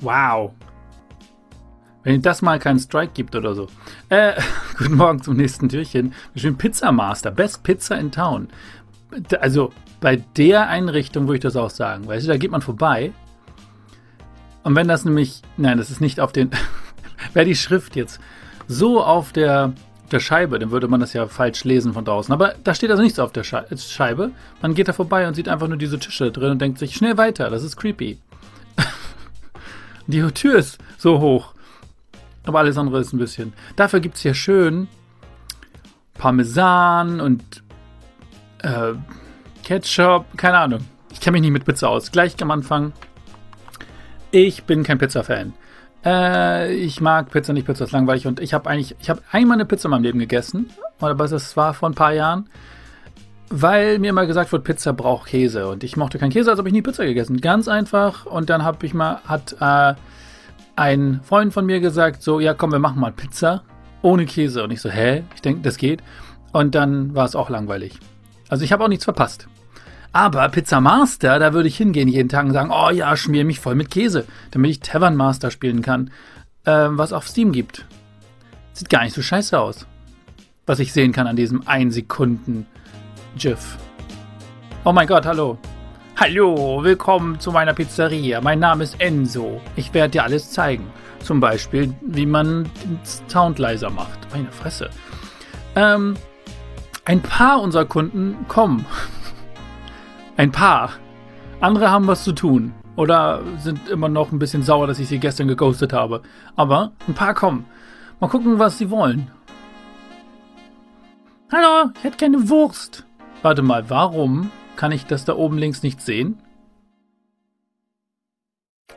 Wow. Wenn ihm das mal keinen Strike gibt oder so. Guten Morgen zum nächsten Türchen. Wir spielen Pizza Master. Best Pizza in Town. Also bei der Einrichtung würde ich das auch sagen. Weißt du, da geht man vorbei. Und wenn das nämlich... Nein, das ist nicht auf den... Wäre die Schrift jetzt so auf der Scheibe, dann würde man das ja falsch lesen von draußen. Aber da steht also nichts auf der Scheibe. Man geht da vorbei und sieht einfach nur diese Tische da drin und denkt sich, schnell weiter, das ist creepy. Die Tür ist so hoch. Aber alles andere ist ein bisschen... Dafür gibt es hier schön Parmesan und Ketchup. Keine Ahnung. Ich kenne mich nicht mit Pizza aus. Gleich am Anfang. Ich bin kein Pizza-Fan. Ich mag Pizza nicht, Pizza ist langweilig. Und ich habe einmal eine Pizza in meinem Leben gegessen. Aber das war vor ein paar Jahren. Weil mir immer gesagt wurde, Pizza braucht Käse. Und ich mochte keinen Käse, also habe ich nie Pizza gegessen. Ganz einfach. Und dann habe ich mal... Ein Freund von mir gesagt, so, ja komm, wir machen mal Pizza ohne Käse. Und ich so, hä? Ich denke, das geht. Und dann war es auch langweilig. Also ich habe auch nichts verpasst. Aber Pizza Master, da würde ich hingehen jeden Tag und sagen, oh ja, schmier mich voll mit Käse, damit ich Tavern Master spielen kann, was auf Steam gibt. Sieht gar nicht so scheiße aus, was ich sehen kann an diesem 1-Sekunden-GIF. Oh mein Gott, hallo. Hallo, willkommen zu meiner Pizzeria. Mein Name ist Enzo. Ich werde dir alles zeigen. Zum Beispiel, wie man den Sound leiser macht. Meine Fresse. Ein paar unserer Kunden kommen. Ein paar. Andere haben was zu tun. Oder sind immer noch ein bisschen sauer, dass ich sie gestern geghostet habe. Aber ein paar kommen. Mal gucken, was sie wollen. Hallo, ich hätte keine Wurst. Warte mal, warum... Kann ich das da oben links nicht sehen?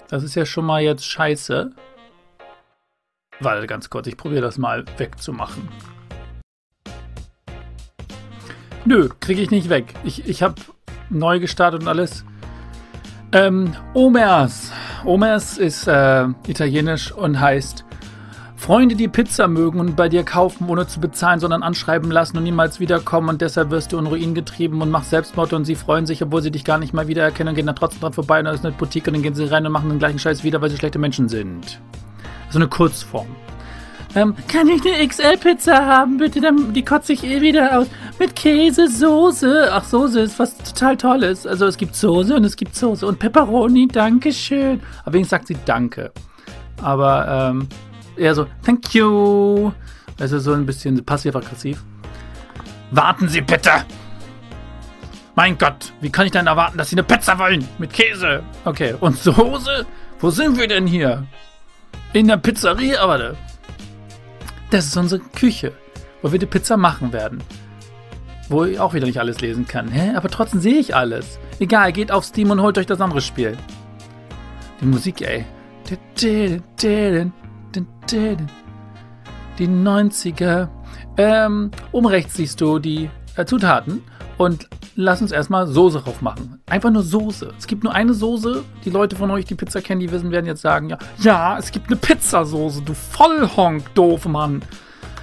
Das ist ja schon mal jetzt scheiße. Warte ganz kurz, ich probiere das mal wegzumachen. Nö, kriege ich nicht weg. Ich habe neu gestartet und alles. Omers. Omers ist italienisch und heißt Freunde, die Pizza mögen und bei dir kaufen, ohne zu bezahlen, sondern anschreiben lassen und niemals wiederkommen und deshalb wirst du in Ruin getrieben und machst Selbstmord und sie freuen sich, obwohl sie dich gar nicht mal wiedererkennen und gehen dann trotzdem dran vorbei und dann ist eine Boutique und dann gehen sie rein und machen den gleichen Scheiß wieder, weil sie schlechte Menschen sind. Also eine Kurzform. Kann ich eine XL-Pizza haben, bitte? Dann, die kotze ich eh wieder aus. Mit Käse, Soße. Ach, Soße ist was total Tolles. Also es gibt Soße und es gibt Soße und Pepperoni, Dankeschön. Aber wenigstens sagt sie Danke. Aber, eher so, thank you. Also so ein bisschen passiv-aggressiv. Warten Sie bitte! Mein Gott, wie kann ich denn erwarten, dass Sie eine Pizza wollen? Mit Käse. Okay, und Soße? Wo sind wir denn hier? In der Pizzeria, warte. Das ist unsere Küche, wo wir die Pizza machen werden. Wo ich auch wieder nicht alles lesen kann. Hä? Aber trotzdem sehe ich alles. Egal, geht auf Steam und holt euch das andere Spiel. Die Musik, ey. Die 90er. Oben rechts siehst du die Zutaten und lass uns erstmal Soße drauf machen. Einfach nur Soße. Es gibt nur eine Soße. Die Leute von euch, die Pizza kennen, die wissen, werden jetzt sagen, ja, es gibt eine Pizzasoße, du Vollhonk, doof Mann.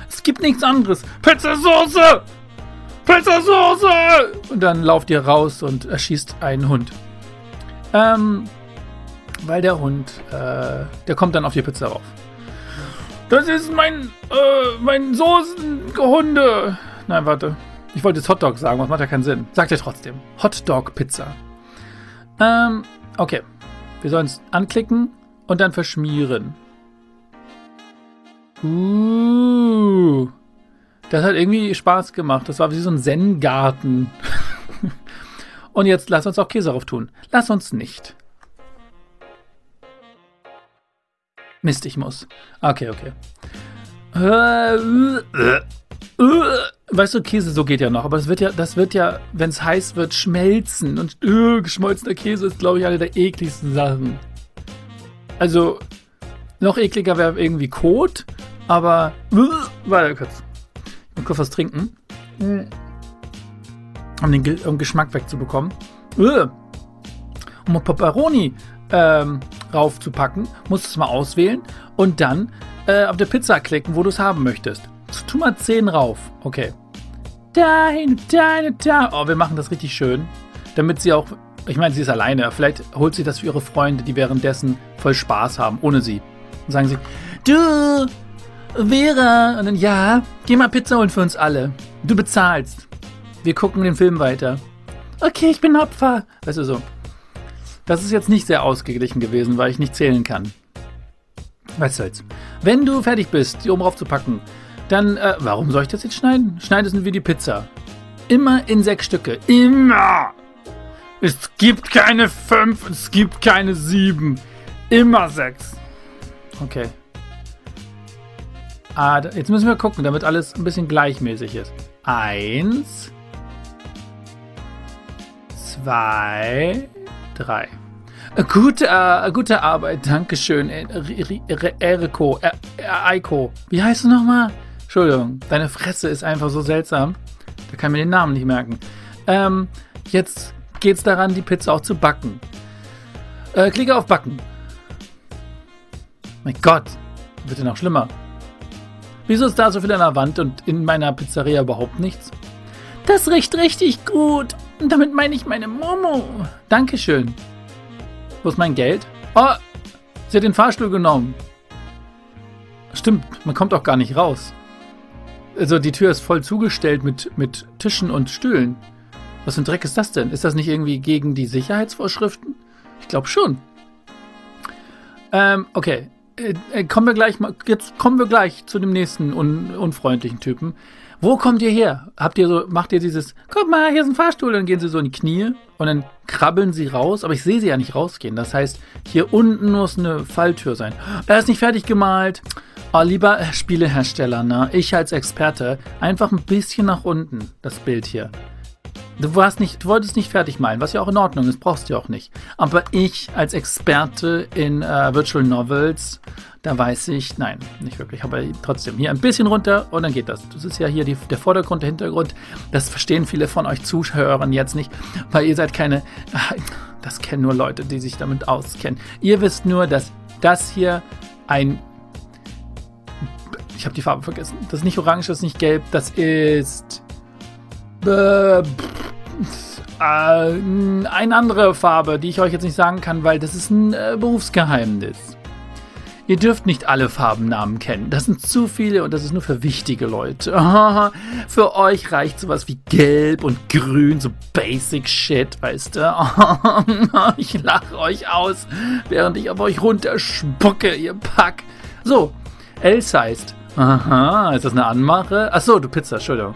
Es gibt nichts anderes. Pizzasoße! Pizzasoße! Und dann lauft ihr raus und erschießt einen Hund. Weil der Hund, der kommt dann auf die Pizza rauf. Das ist mein Soßenhunde. Nein, warte. Ich wollte jetzt Hotdog sagen, was macht ja keinen Sinn. Sagt ihr trotzdem. Hotdog-Pizza. Okay. Wir sollen es anklicken und dann verschmieren. Das hat irgendwie Spaß gemacht. Das war wie so ein Zen-Garten. Und jetzt lass uns auch Käse drauf tun. Lass uns nicht. Mist, ich muss. Okay. Weißt du, Käse, so geht ja noch. Aber das wird ja, wenn es heiß wird, schmelzen. Und geschmolzener Käse ist, glaube ich, eine der ekligsten Sachen. Also, noch ekliger wäre irgendwie Kot. Aber, warte kurz. Ich muss kurz was trinken. Um den Geschmack wegzubekommen. Um Pepperoni raufzupacken, musst du es mal auswählen und dann auf der Pizza klicken, wo du es haben möchtest. Tu mal 10 rauf. Okay. Deine, da. Oh, wir machen das richtig schön, damit sie auch Ich meine, sie ist alleine. Vielleicht holt sie das für ihre Freunde, die währenddessen voll Spaß haben, ohne sie. Und sagen sie, du, Vera. Und dann, ja, geh mal Pizza holen für uns alle. Du bezahlst. Wir gucken den Film weiter. Okay, ich bin Opfer. Weißt du, so. Das ist jetzt nicht sehr ausgeglichen gewesen, weil ich nicht zählen kann. Was soll's. Wenn du fertig bist, die oben drauf zu packen, dann, warum soll ich das jetzt schneiden? Schneidest du wie die Pizza. Immer in 6 Stücke. Immer! Es gibt keine 5, es gibt keine 7. Immer 6. Okay. Ah, jetzt müssen wir gucken, damit alles ein bisschen gleichmäßig ist. 1, 2, 3. Gute Arbeit, dankeschön, Eriko, Eiko. Wie heißt du nochmal? Entschuldigung, deine Fresse ist einfach so seltsam. Da kann man den Namen nicht merken. Jetzt geht's daran, die Pizza auch zu backen. Klicke auf Backen. Mein Gott, wird ja noch schlimmer. Wieso ist da so viel an der Wand und in meiner Pizzeria überhaupt nichts? Das riecht richtig gut. Und damit meine ich meine Momo. Dankeschön. Wo ist mein Geld? Oh, sie hat den Fahrstuhl genommen. Stimmt, man kommt auch gar nicht raus. Also die Tür ist voll zugestellt mit Tischen und Stühlen. Was für ein Dreck ist das denn? Ist das nicht irgendwie gegen die Sicherheitsvorschriften? Ich glaube schon. Okay. Jetzt kommen wir gleich zu dem nächsten unfreundlichen Typen. Wo kommt ihr her? Macht ihr dieses, guck mal, hier ist ein Fahrstuhl, dann gehen sie so in die Knie und dann krabbeln sie raus, aber ich sehe sie ja nicht rausgehen. Das heißt, hier unten muss eine Falltür sein. Er ist nicht fertig gemalt. Oh, lieber Spielehersteller, ne? Ich als Experte, einfach ein bisschen nach unten, das Bild hier. Du wolltest nicht fertig malen, was ja auch in Ordnung ist, brauchst du ja auch nicht. Aber ich als Experte in Virtual Novels, da weiß ich, nein, nicht wirklich, aber trotzdem hier ein bisschen runter und dann geht das. Das ist ja hier der Vordergrund, der Hintergrund, das verstehen viele von euch Zuhörern jetzt nicht, weil ihr seid keine, das kennen nur Leute, die sich damit auskennen. Ihr wisst nur, dass das hier ein, ich habe die Farbe vergessen, das ist nicht orange, das ist nicht gelb, das ist eine andere Farbe, die ich euch jetzt nicht sagen kann, weil das ist ein Berufsgeheimnis. Ihr dürft nicht alle Farbennamen kennen. Das sind zu viele und das ist nur für wichtige Leute. Für euch reicht sowas wie gelb und grün, so basic shit, weißt du? Ich lache euch aus, während ich auf euch runterspucke, ihr Pack. So, Else heißt. Aha, ist das eine Anmache? Achso, du Pizza, Entschuldigung.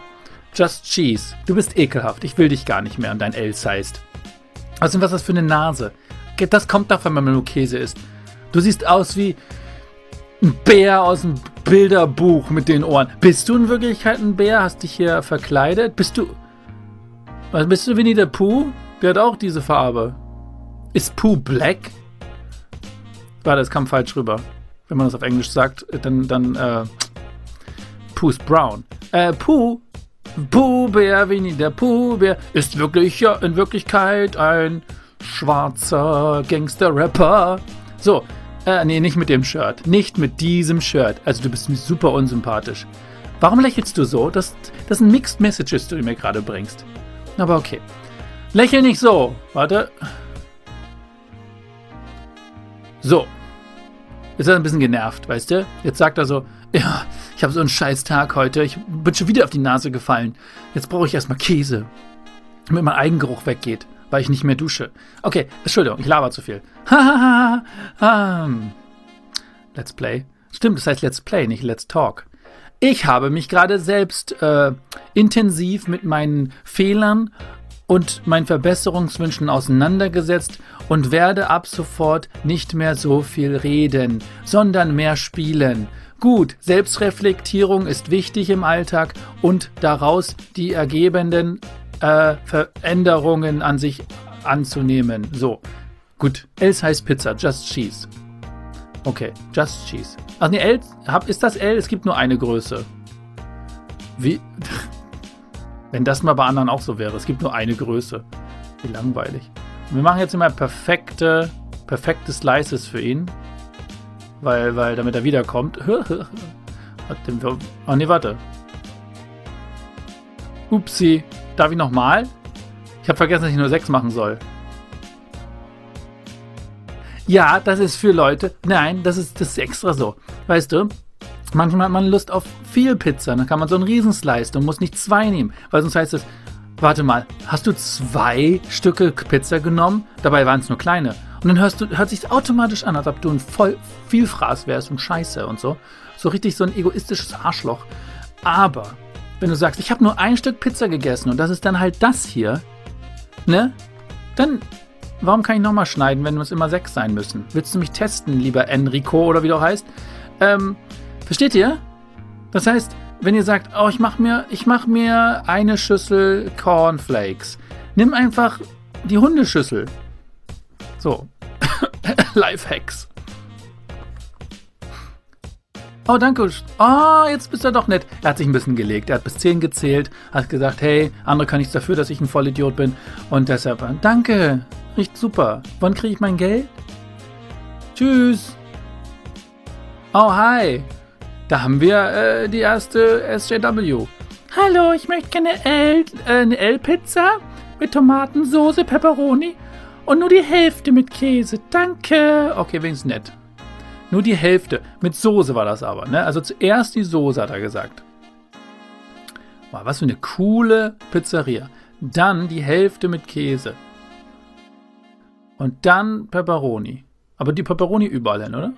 Just Cheese. Du bist ekelhaft. Ich will dich gar nicht mehr und dein Else heißt. Also, was ist das für eine Nase? Das kommt davon, wenn man nur Käse isst. Du siehst aus wie ein Bär aus dem Bilderbuch mit den Ohren. Bist du in Wirklichkeit ein Bär? Hast dich hier verkleidet? Bist du Winnie the Pooh? Der hat auch diese Farbe. Ist Pooh black? Warte, das kam falsch rüber. Wenn man das auf Englisch sagt, dann Pooh's brown. Pooh-Bär, Winnie der Pooh-Bär ist wirklich, ja, in Wirklichkeit ein schwarzer Gangster-Rapper. So, nee, nicht mit dem Shirt. Nicht mit diesem Shirt. Also du bist mir super unsympathisch. Warum lächelst du so? Das sind Mixed Messages, die du mir gerade bringst. Aber okay. Lächel nicht so. Warte. So. Ist er ein bisschen genervt, weißt du? Jetzt sagt er so, ja, ich habe so einen scheiß Tag heute. Ich bin schon wieder auf die Nase gefallen. Jetzt brauche ich erstmal Käse, damit mein Eigengeruch weggeht, weil ich nicht mehr dusche. Okay, Entschuldigung, ich laber zu viel. Let's Play. Stimmt, das heißt Let's Play, nicht Let's Talk. Ich habe mich gerade selbst intensiv mit meinen Fehlern und meinen Verbesserungswünschen auseinandergesetzt und werde ab sofort nicht mehr so viel reden, sondern mehr spielen. Gut, Selbstreflektierung ist wichtig im Alltag und daraus die ergebenden Veränderungen an sich anzunehmen. So, gut. Else heißt Pizza, Just Cheese. Okay, Just Cheese. Ach nee, L, ist das L? Es gibt nur eine Größe. Wie? Wenn das mal bei anderen auch so wäre. Es gibt nur eine Größe. Wie langweilig. Wir machen jetzt immer perfekte Slices für ihn. Weil damit er wiederkommt. Oh ne, warte. Upsi. Darf ich nochmal? Ich habe vergessen, dass ich nur 6 machen soll. ja, das ist für Leute, nein, das ist extra so, weißt du? Manchmal hat man Lust auf viel Pizza, dann kann man so einen Riesenslice und muss nicht zwei nehmen, weil sonst heißt es, warte mal, hast du 2 Stücke Pizza genommen? Dabei waren es nur kleine. Und dann hört sich automatisch an, als ob du ein Vielfraß wärst und Scheiße und so. So richtig so ein egoistisches Arschloch. Aber wenn du sagst, ich habe nur 1 Stück Pizza gegessen und das ist dann halt das hier, ne? Dann, warum kann ich nochmal schneiden, wenn es immer 6 sein müssen? Willst du mich testen, lieber Enrico oder wie du heißt? Versteht ihr? Das heißt, wenn ihr sagt, oh, ich mach mir eine Schüssel Cornflakes, nimm einfach die Hundeschüssel. So. Lifehacks. Oh, danke. Oh, jetzt bist du doch nett. Er hat sich ein bisschen gelegt. Er hat bis 10 gezählt, hat gesagt, hey, andere können nichts dafür, dass ich ein Vollidiot bin. Und deshalb, danke. Riecht super. Wann kriege ich mein Geld? Tschüss. Oh, hi. Da haben wir die erste SJW. Hallo, ich möchte gerne eine L-Pizza mit Tomatensoße, Pepperoni und nur die Hälfte mit Käse. Danke. Okay, wenigstens nett. Nur die Hälfte. Mit Soße war das aber, ne? Also zuerst die Soße, hat er gesagt. Wow, was für eine coole Pizzeria. Dann die Hälfte mit Käse. Und dann Pepperoni. Aber die Pepperoni überall hin, oder?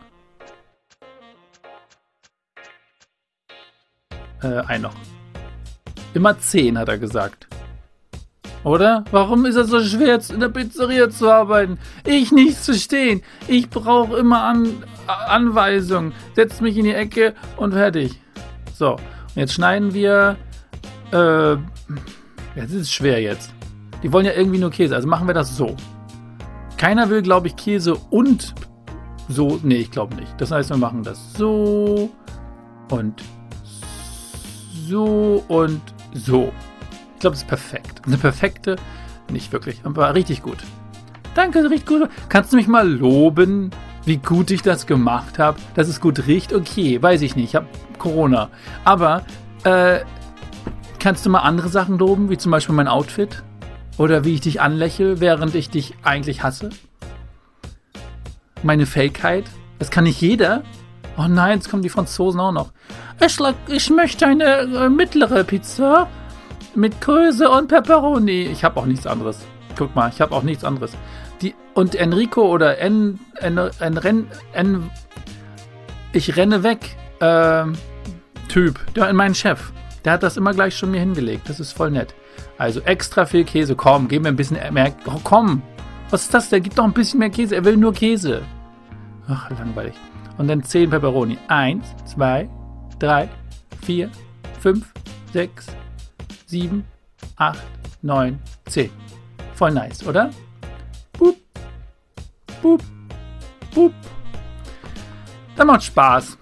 Ein noch. Immer 10, hat er gesagt. Oder? Warum ist es so schwer, in der Pizzeria zu arbeiten? Ich nichts verstehen. Ich brauche immer Anweisungen. Setz mich in die Ecke und fertig. So, und jetzt schneiden wir... Jetzt ist es schwer jetzt. Die wollen ja irgendwie nur Käse, also machen wir das so. Keiner will, glaube ich, Käse und so... Nee, ich glaube nicht. Das heißt, wir machen das so und... So und so. Ich glaube, es ist perfekt. Eine perfekte, nicht wirklich, aber richtig gut. Danke, riecht gut. Kannst du mich mal loben, wie gut ich das gemacht habe? Dass es gut riecht? Okay, weiß ich nicht. Ich habe Corona. Aber kannst du mal andere Sachen loben, wie zum Beispiel mein Outfit? Oder wie ich dich anlächle, während ich dich eigentlich hasse? Meine Fähigkeit? Das kann nicht jeder. Oh nein, jetzt kommen die Franzosen auch noch. Ich möchte eine mittlere Pizza mit Käse und Pepperoni. Ich habe auch nichts anderes. Guck mal, ich habe auch nichts anderes. Und Enrico oder ich renne weg. Typ, mein Chef. Der hat das immer gleich schon mir hingelegt. Das ist voll nett. Also extra viel Käse. Komm, gib mir ein bisschen mehr. Oh, komm, was ist das? Der gibt doch ein bisschen mehr Käse. Er will nur Käse. Ach, langweilig. Und dann 10 Pepperoni. 1, 2, 3, 4, 5, 6, 7, 8, 9, 10. Voll nice, oder? Boop, boop, boop. Das macht Spaß.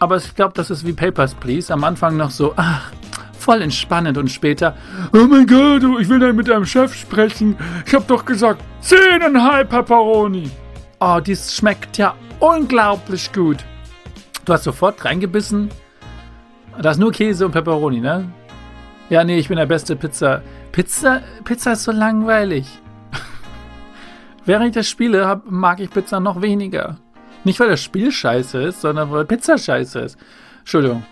Aber ich glaube, das ist wie Papers, Please. Am Anfang noch so, ach, voll entspannend. Und später, oh mein Gott, ich will dann mit deinem Chef sprechen. Ich habe doch gesagt, 10,5 Pepperoni. Oh, dies schmeckt ja unglaublich gut. Du hast sofort reingebissen. Da ist nur Käse und Pepperoni, ne? Ja, nee, ich bin der beste Pizza. Pizza ist so langweilig. Während ich das spiele, mag ich Pizza noch weniger. Nicht, weil das Spiel scheiße ist, sondern weil Pizza scheiße ist. Entschuldigung.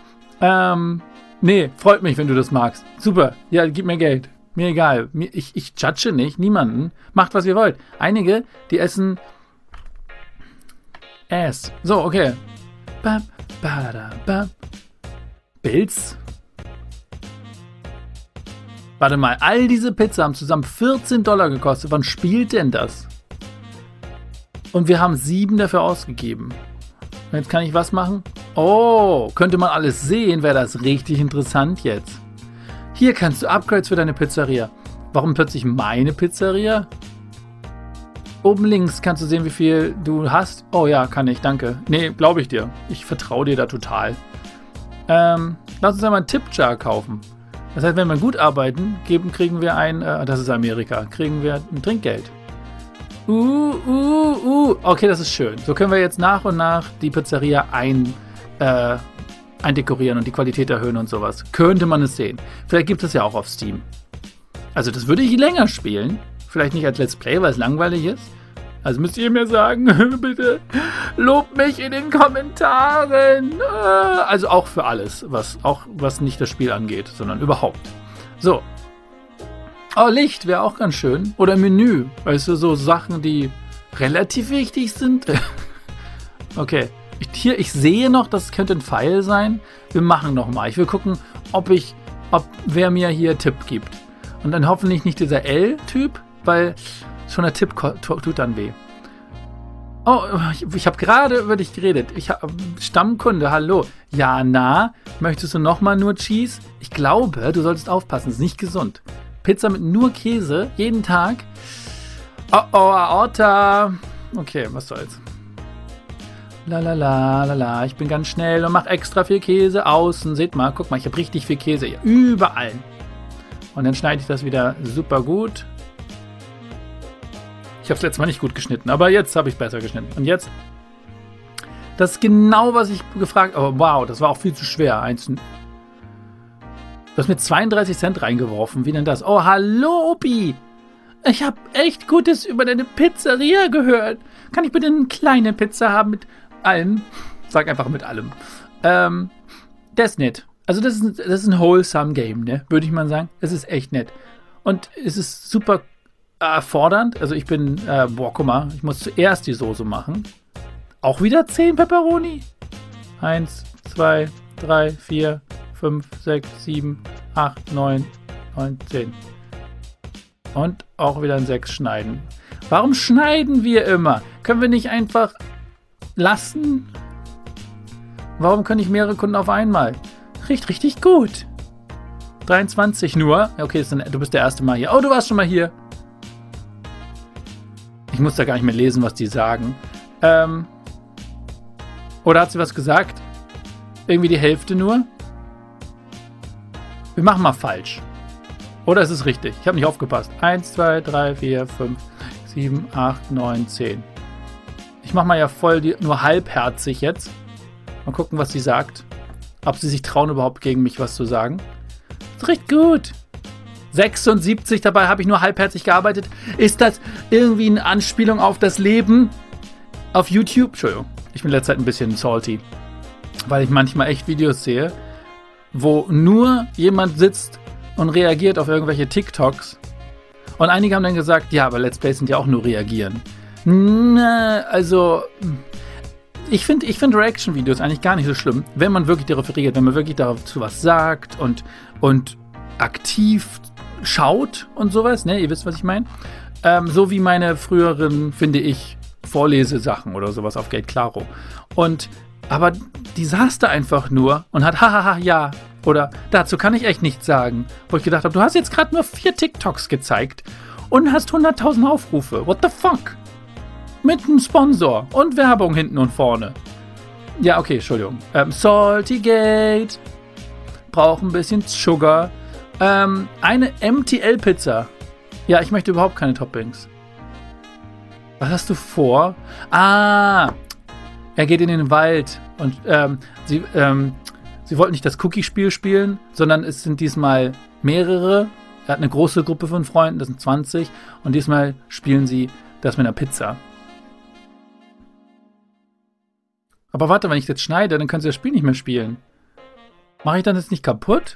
Nee, freut mich, wenn du das magst. Super. Ja, gib mir Geld. Mir egal. Ich judge nicht. Niemanden. Macht, was ihr wollt. Einige, die essen... Ass. So, okay. Bam, bada, bam. Pilz? Warte mal, all diese Pizza haben zusammen $14 gekostet. Wann spielt denn das? Und wir haben 7 dafür ausgegeben. Und jetzt kann ich was machen? Oh, könnte man alles sehen, wäre das richtig interessant jetzt. Hier kannst du Upgrades für deine Pizzeria. Warum plötzlich meine Pizzeria? Oben links kannst du sehen, wie viel du hast. Oh ja, kann ich, danke. Nee, glaube ich dir. Ich vertraue dir da total. Lass uns einmal einen Tip-Jar kaufen. Das heißt, wenn wir gut arbeiten, kriegen wir ein... das ist Amerika. Kriegen wir ein Trinkgeld. Okay, das ist schön. So können wir jetzt nach und nach die Pizzeria eindekorieren und die Qualität erhöhen und sowas. Könnte man es sehen. Vielleicht gibt es ja auch auf Steam. Also das würde ich länger spielen. Vielleicht nicht als Let's Play, weil es langweilig ist. Also müsst ihr mir sagen, bitte lobt mich in den Kommentaren. Also auch für alles, was nicht das Spiel angeht, sondern überhaupt. So. Oh, Licht wäre auch ganz schön. Oder Menü. Weißt du, so Sachen, die relativ wichtig sind. Okay. Hier, ich sehe noch, das könnte ein Pfeil sein. Wir machen nochmal. Ich will gucken, ob wer mir hier Tipp gibt. Und dann hoffentlich nicht dieser L-Typ, weil schon der Tipp tut dann weh. Oh, ich habe gerade über dich geredet. Stammkunde, hallo. Ja, na, möchtest du nochmal nur Cheese? Ich glaube, du solltest aufpassen, ist nicht gesund. Pizza mit nur Käse, jeden Tag. Oh, oh, Aorta. Okay, was soll's. La la la la la, ich bin ganz schnell und mache extra viel Käse außen. Seht mal, guck mal, ich habe richtig viel Käse hier. Überall. Und dann schneide ich das wieder super gut. Ich habe es letztes Mal nicht gut geschnitten, aber jetzt habe ich besser geschnitten. Und jetzt, das ist genau, was ich gefragt habe. Oh, wow, das war auch viel zu schwer. Du hast mir 32 Cent reingeworfen. Wie denn das? Oh, hallo, Opi. Ich habe echt Gutes über deine Pizzeria gehört. Kann ich bitte eine kleine Pizza haben mit allem? Sag einfach mit allem. Das ist nett. Also das ist ein wholesome Game, ne? Würde ich mal sagen. Es ist echt nett. Und es ist super fordernd. Also ich bin, boah, guck mal, ich muss zuerst die Soße machen. Auch wieder 10 Pepperoni. 1, 2, 3, 4, 5, 6, 7, 8, 9, 10. Und auch wieder ein 6 schneiden. Warum schneiden wir immer? Können wir nicht einfach lassen? Warum können nicht mehrere Kunden auf einmal? Riecht richtig gut. 23 nur. Okay, du bist der erste Mal hier. Oh, du warst schon mal hier. Ich muss da gar nicht mehr lesen, was die sagen. Oder hat sie was gesagt? Irgendwie die Hälfte nur? Wir machen mal falsch. Oder ist es richtig? Ich habe nicht aufgepasst. 1, 2, 3, 4, 5, 7, 8, 9, 10. Ich mache mal ja voll, nur halbherzig jetzt. Mal gucken, was sie sagt. Ob sie sich trauen, überhaupt gegen mich was zu sagen. Das riecht gut. 76, dabei habe ich nur halbherzig gearbeitet. Ist das irgendwie eine Anspielung auf das Leben? Auf YouTube? Entschuldigung, ich bin in letzter Zeit ein bisschen salty. Weil ich manchmal echt Videos sehe, wo nur jemand sitzt und reagiert auf irgendwelche TikToks. Und einige haben dann gesagt, ja, aber Let's Plays sind ja auch nur reagieren. Na, also... Ich finde Reaction-Videos eigentlich gar nicht so schlimm, wenn man wirklich darauf reagiert, wenn man wirklich dazu was sagt und aktiv schaut und sowas, ne? Ihr wisst, was ich meine. So wie meine früheren, finde ich, Vorlesesachen oder sowas auf GateKlaro. Aber die saß da einfach nur und hat hahaha, ja. Oder dazu kann ich echt nichts sagen. Wo ich gedacht habe, du hast jetzt gerade nur 4 TikToks gezeigt und hast 100.000 Aufrufe. What the fuck? Mit einem Sponsor und Werbung hinten und vorne. Ja, okay, Entschuldigung. Salty Gate. Braucht ein bisschen Sugar. Eine MTL-Pizza. Ja, ich möchte überhaupt keine Toppings. Was hast du vor? Ah, er geht in den Wald. Und sie wollten nicht das Cookie-Spiel spielen, sondern es sind diesmal mehrere. Er hat eine große Gruppe von Freunden, das sind 20. Und diesmal spielen sie das mit einer Pizza. Aber warte, wenn ich das schneide, dann können sie das Spiel nicht mehr spielen. Mache ich dann jetzt nicht kaputt?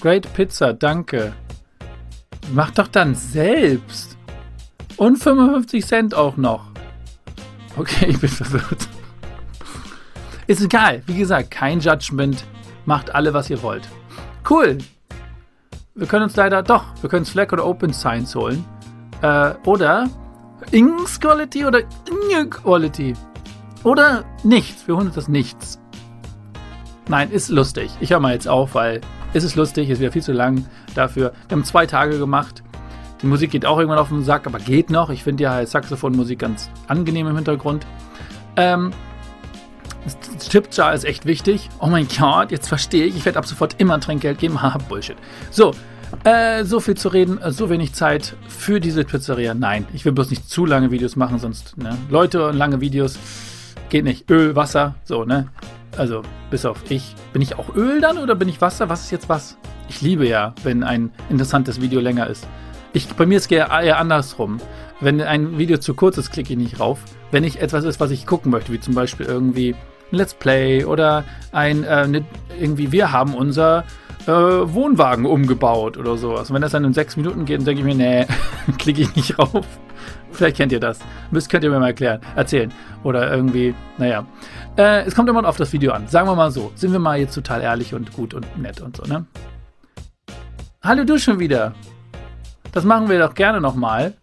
Great Pizza, danke. Mach doch dann selbst. Und 55 Cent auch noch. Okay, ich bin verwirrt. Ist egal. Wie gesagt, kein Judgment. Macht alle, was ihr wollt. Cool. Wir können uns leider... Doch, wir können uns Slack oder Open Science holen. Oder... Ings Quality oder Inequality. Oder nichts. Wir holen uns das nichts. Nein, ist lustig. Ich höre mal jetzt auf, weil es ist lustig. Es ist wieder viel zu lang dafür. Wir haben 2 Tage gemacht. Die Musik geht auch irgendwann auf den Sack, aber geht noch. Ich finde ja Saxophonmusik ganz angenehm im Hintergrund. Das Chipjar ist echt wichtig. Oh mein Gott, jetzt verstehe ich. Ich werde ab sofort immer Trinkgeld geben. Haha, Bullshit. So. So viel zu reden, so wenig Zeit für diese Pizzeria. Nein, ich will bloß nicht zu lange Videos machen, sonst, ne? Leute und lange Videos geht nicht. Öl, Wasser, so, ne? Also, bis auf ich. Bin ich auch Öl dann oder bin ich Wasser? Was ist jetzt was? Ich liebe ja, wenn ein interessantes Video länger ist. Bei mir ist es eher andersrum. Wenn ein Video zu kurz ist, klicke ich nicht rauf. Wenn ich etwas ist, was ich gucken möchte, wie zum Beispiel irgendwie ein Let's Play oder irgendwie wir haben unser Wohnwagen umgebaut oder sowas. Und wenn das dann in 6 Minuten geht, dann denke ich mir, nee, klicke ich nicht rauf. Vielleicht kennt ihr das. Könnt ihr mir mal erzählen. Oder irgendwie, naja. Es kommt immer auf das Video an. Sagen wir mal so. Sind wir mal jetzt total ehrlich und gut und nett und so, ne? Hallo du schon wieder. Das machen wir doch gerne nochmal.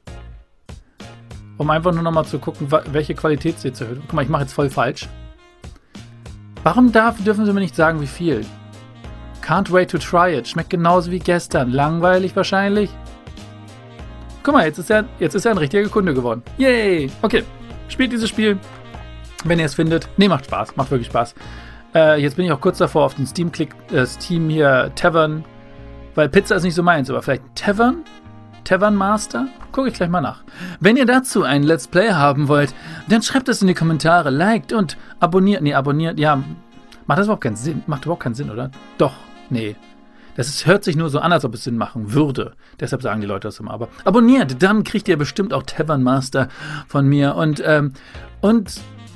Um einfach nur nochmal zu gucken, welche Qualität sie zu erhöhen. Guck mal, ich mache jetzt voll falsch. Warum dürfen sie mir nicht sagen, wie viel? Can't wait to try it. Schmeckt genauso wie gestern. Langweilig wahrscheinlich. Guck mal, jetzt ist er ein richtiger Kunde geworden. Yay! Okay, spielt dieses Spiel, wenn ihr es findet. Ne, macht Spaß. Macht wirklich Spaß. Jetzt bin ich auch kurz davor auf den Steam hier Tavern. Weil Pizza ist nicht so meins, aber vielleicht Tavern? Tavern Master? Gucke ich gleich mal nach. Wenn ihr dazu ein Let's Play haben wollt, dann schreibt es in die Kommentare. Liked und abonniert. Ne, abonniert. Ja, macht das überhaupt keinen Sinn? Macht überhaupt keinen Sinn, oder? Doch. Nee. Hört sich nur so an, als ob es Sinn machen würde. Deshalb sagen die Leute das immer. Aber abonniert, dann kriegt ihr bestimmt auch Tavern Master von mir. Und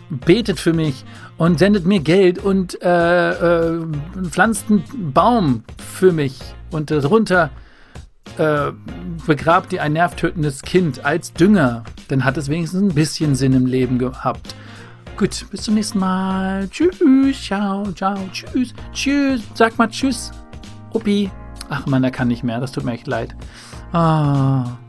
betet für mich und sendet mir Geld und pflanzt einen Baum für mich. Und darunter begrabt ihr ein nervtötendes Kind als Dünger. Dann hat es wenigstens ein bisschen Sinn im Leben gehabt. Gut, bis zum nächsten Mal. Tschüss, ciao, ciao, tschüss, tschüss. Sag mal tschüss. Uppi. Ach man, da kann nicht mehr. Das tut mir echt leid. Ah.